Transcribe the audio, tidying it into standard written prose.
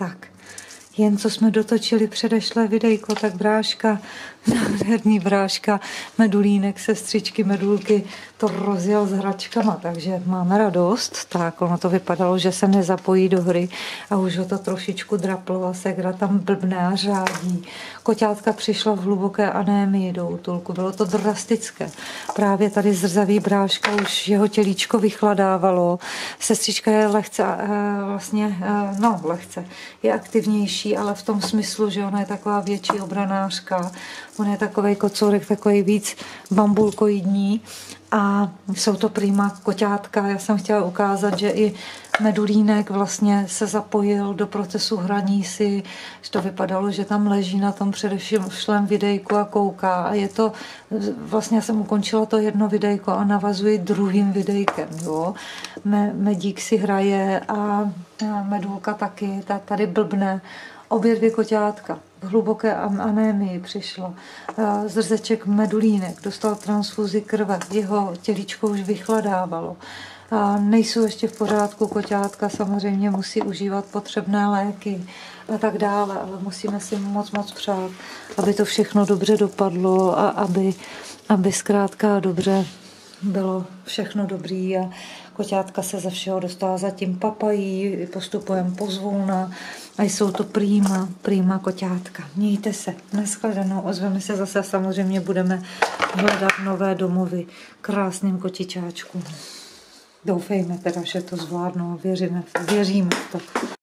Tak, jen co jsme dotočili předešlé videjko, tak bráška, nádherný bráška, Medulínek, sestřičky, Medulky, to rozjel s hračkama, takže máme radost. Tak, ono to vypadalo, že se nezapojí do hry a už ho to trošičku draplo a segra tam blbne a řádí. Koťátka přišla v hluboké anémii do útulku, bylo to drastické. Právě tady zrzavý bráška už jeho tělíčko vychladávalo, sestřička je lehce, lehce, je aktivnější, ale v tom smyslu, že ona je taková větší obranářka. On je takovej kocourek, takový víc bambulkoidní a jsou to prýma koťátka. Já jsem chtěla ukázat, že i Medulínek vlastně se zapojil do procesu hraní si. To vypadalo, že tam leží na tom předešlém videjku a kouká. A je to, vlastně jsem ukončila to jedno videjko a navazuji druhým videjkem. Jo? Medík si hraje a Medulka taky, ta tady blbne. Obě dvě koťátka v hluboké anémii přišla. Zrzeček Medulínek dostal transfuzi krve, jeho tělíčko už vychladávalo. Nejsou ještě v pořádku koťátka, samozřejmě musí užívat potřebné léky a tak dále, ale musíme si moc přát, aby to všechno dobře dopadlo a aby zkrátka dobře bylo všechno dobrý a koťátka se ze všeho dostala, zatím papají, postupujeme pozvolna a jsou to prýma koťátka. Mějte se, nashledanou, ozveme se zase a samozřejmě budeme hledat nové domovy krásným kotičáčkům. Doufejme teda, že to zvládnou, věříme v to.